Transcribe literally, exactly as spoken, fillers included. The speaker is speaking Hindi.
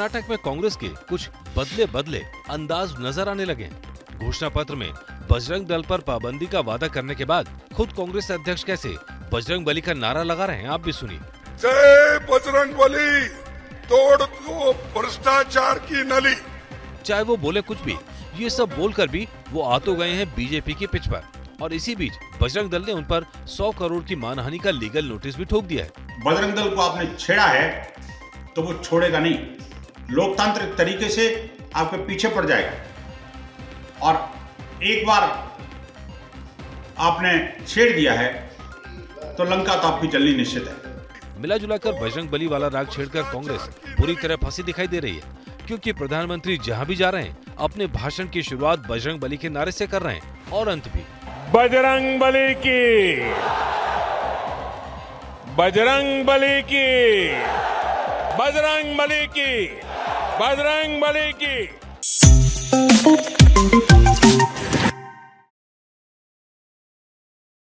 कर्नाटक में कांग्रेस के कुछ बदले बदले अंदाज नजर आने लगे। घोषणा पत्र में बजरंग दल पर पाबंदी का वादा करने के बाद खुद कांग्रेस अध्यक्ष कैसे बजरंग बली का नारा लगा रहे हैं, आप भी सुनिए। जय बजरंग बली, तोड़ दो भ्रष्टाचार की नली। चाहे वो बोले कुछ भी, ये सब बोलकर भी वो आ तो गए हैं बीजेपी की पिच पर। और इसी बीच बजरंग दल ने उन पर सौ करोड़ की मानहानि का लीगल नोटिस भी ठोक दिया है। बजरंग दल को आपने छेड़ा है तो वो छोड़ेगा नहीं, लोकतांत्रिक तरीके से आपके पीछे पड़ जाएगा। और एक बार आपने छेड़ दिया है तो लंका तो आपकी जलनी निश्चित है। मिला जुलाकर बजरंग बली वाला राग छेड़कर कांग्रेस बुरी तरह फंसी दिखाई दे रही है, क्योंकि प्रधानमंत्री जहां भी जा रहे हैं अपने भाषण की शुरुआत बजरंग बली के नारे से कर रहे हैं और अंत भी। बजरंग बली की, बजरंग बली की, बजरंग बली की, बजरंग बली की।